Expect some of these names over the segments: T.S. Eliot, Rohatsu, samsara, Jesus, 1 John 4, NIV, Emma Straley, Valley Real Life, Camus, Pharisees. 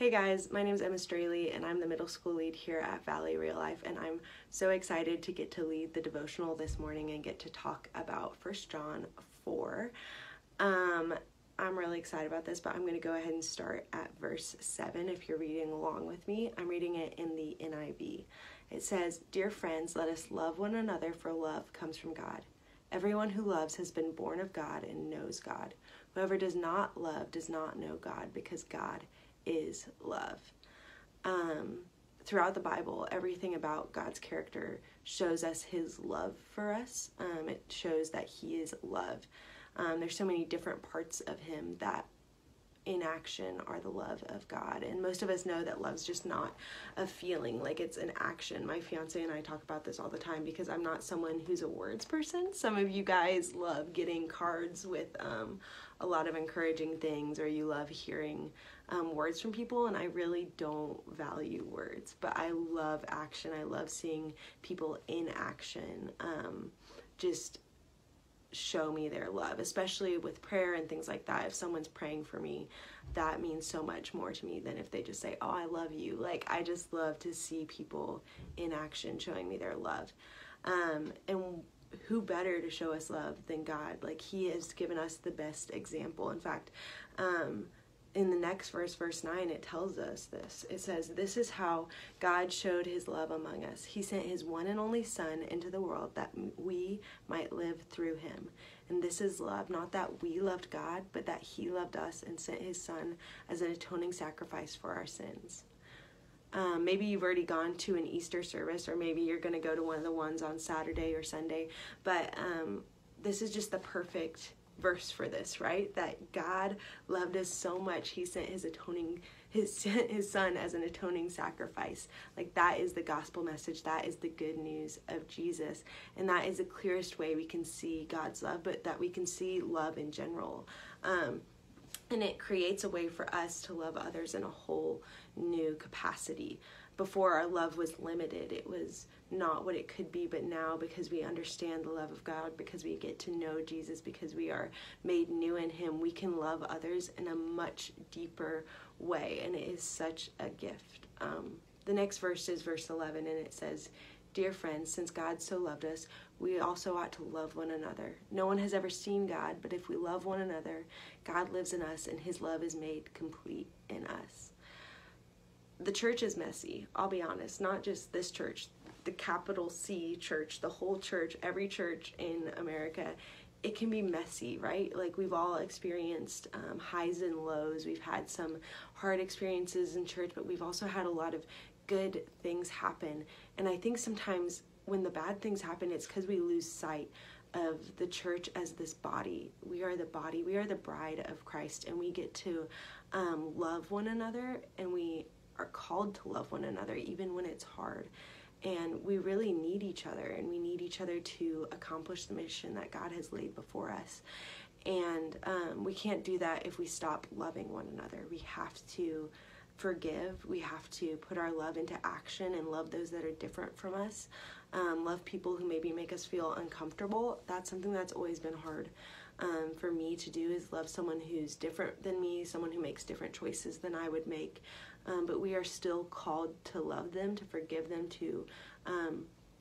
Hey guys, my name is Emma Straley and I'm the middle school lead here at Valley Real Life, and I'm so excited to get to lead the devotional this morning and get to talk about 1 John 4. I'm really excited about this, but I'm going to go ahead and start at verse 7 if you're reading along with me. I'm reading it in the NIV. It says, "Dear friends, let us love one another, for love comes from God. Everyone who loves has been born of God and knows God. Whoever does not love does not know God, because God is love." Throughout the Bible, everything about God's character shows us his love for us. It shows that he is love. There's so many different parts of him that in action are the love of God. And most of us know that love's just not a feeling, like it's an action. My fiance and I talk about this all the time because I'm not someone who's a words person. Some of you guys love getting cards with a lot of encouraging things, or you love hearing words from people, and I really don't value words, but I love action. I love seeing people in action just show me their love, especially with prayer and things like that. If someone's praying for me, that means so much more to me than if they just say, "Oh, I love you." Like, I just love to see people in action showing me their love. And who better to show us love than God? Like, he has given us the best example. In fact, in the next verse, verse 9, it tells us this. It says, "This is how God showed his love among us. He sent his one and only Son into the world that we might live through him. And this is love, not that we loved God, but that he loved us and sent his Son as an atoning sacrifice for our sins." Maybe you've already gone to an Easter service, or maybe you're going to go to one of the ones on Saturday or Sunday, but this is just the perfect verse for this, right? That God loved us so much, he sent his Son as an atoning sacrifice. Like, that is the gospel message. That is the good news of Jesus. And that is the clearest way we can see God's love, but that we can see love in general. And it creates a way for us to love others in a whole new capacity. Before, our love was limited. It was not what it could be, but now, because we understand the love of God, because we get to know Jesus, because we are made new in him, we can love others in a much deeper way, and it is such a gift. The next verse is verse 11, and it says, "Dear friends, since God so loved us, we also ought to love one another. No one has ever seen God, but if we love one another, God lives in us and his love is made complete in us." The church is messy, I'll be honest. Not just this church, the capital C church, the whole church, every church in America. It can be messy, right? Like, we've all experienced highs and lows. We've had some hard experiences in church, but we've also had a lot of good things happen. And I think sometimes when the bad things happen, it's because we lose sight of the church as this body. We are the body, we are the bride of Christ, and we get to love one another, and we are called to love one another even when it's hard. And we really need each other, and we need each other to accomplish the mission that God has laid before us. And we can't do that if we stop loving one another. We have to forgive. We have to put our love into action and love those that are different from us. Love people who maybe make us feel uncomfortable. That's something that's always been hard for me to do, is love someone who's different than me, someone who makes different choices than I would make. But we are still called to love them, to forgive them, to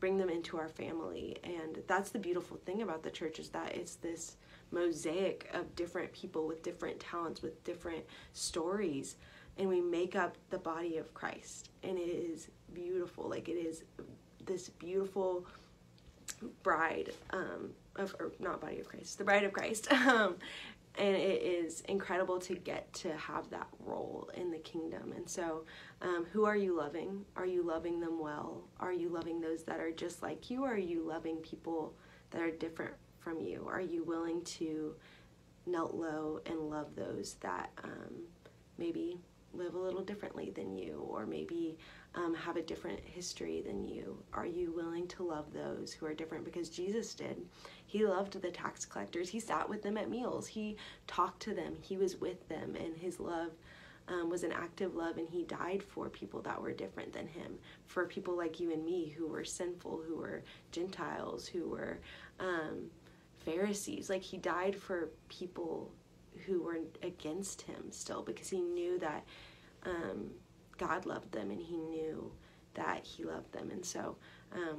bring them into our family. And that's the beautiful thing about the church, is that it's this mosaic of different people with different talents, with different stories, and we make up the body of Christ. And it is beautiful. Like, it is this beautiful bride the bride of Christ. And it is incredible to get to have that role in the kingdom. And so who are you loving? Are you loving them well? Are you loving those that are just like you? Are you loving people that are different from you? Are you willing to knelt low and love those that maybe live a little differently than you, or maybe have a different history than you? Are you willing to love those who are different? Because Jesus did. He loved the tax collectors. He sat with them at meals. He talked to them. He was with them, and his love was an active love, and he died for people that were different than him, for people like you and me, who were sinful, who were Gentiles, who were Pharisees. Like, he died for people who were against him still, because he knew that God loved them and he knew that he loved them. And so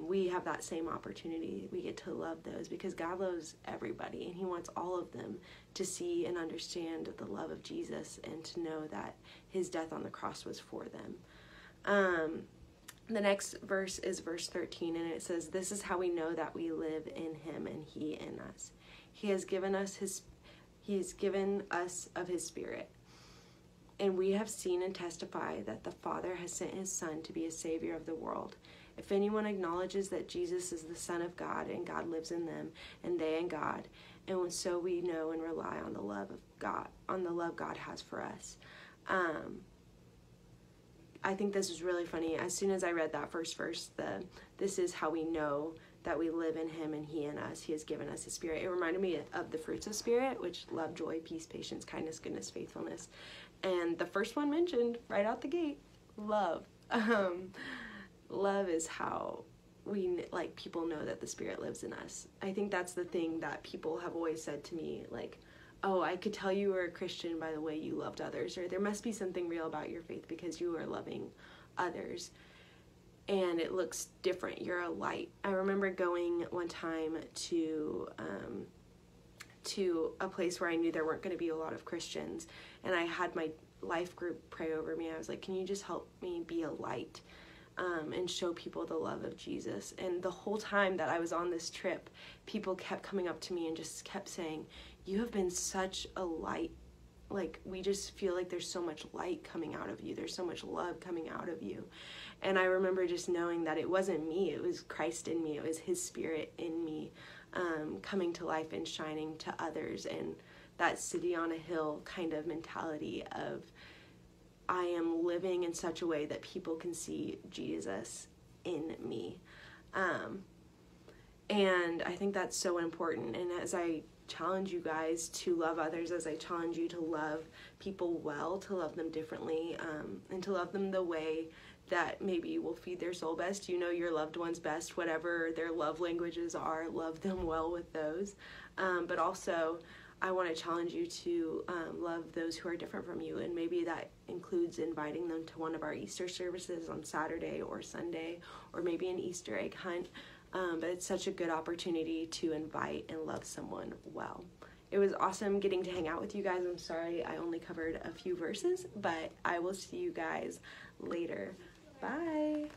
we have that same opportunity. We get to love those because God loves everybody and he wants all of them to see and understand the love of Jesus and to know that his death on the cross was for them. The next verse is verse 13, and it says, "This is how we know that we live in him and he in us. He has given us of his Spirit. And we have seen and testify that the Father has sent his Son to be a Savior of the world. If anyone acknowledges that Jesus is the Son of God and God lives in them and they in God, and so we know and rely on the love of God, on the love God has for us." I think this is really funny. As soon as I read that first verse, this is how we know that we live in him and he in us. He has given us his Spirit. It reminded me of the fruits of Spirit, which love, joy, peace, patience, kindness, goodness, faithfulness. And the first one mentioned right out the gate, love. Love is how we, like, people know that the Spirit lives in us. I think that's the thing that people have always said to me, like, "Oh, I could tell you were a Christian by the way you loved others," or "There must be something real about your faith because you are loving others." And it looks different. You're a light. I remember going one time to a place where I knew there weren't going to be a lot of Christians, and I had my life group pray over me. I was like, "Can you just help me be a light and show people the love of Jesus?" And the whole time that I was on this trip, people kept coming up to me and just kept saying, "You have been such a light. Like, we just feel like there's so much light coming out of you. There's so much love coming out of you." And I remember just knowing that it wasn't me. It was Christ in me. It was his Spirit in me, coming to life and shining to others. And that city on a hill kind of mentality of, I am living in such a way that people can see Jesus in me. And I think that's so important. And as I challenge you guys to love others, as I challenge you to love people well, to love them differently, and to love them the way that maybe will feed their soul best. You know your loved ones best, whatever their love languages are, love them well with those. But also, I want to challenge you to love those who are different from you, and maybe that includes inviting them to one of our Easter services on Saturday or Sunday, or maybe an Easter egg hunt. But it's such a good opportunity to invite and love someone well. It was awesome getting to hang out with you guys. I'm sorry I only covered a few verses, but I will see you guys later. Bye.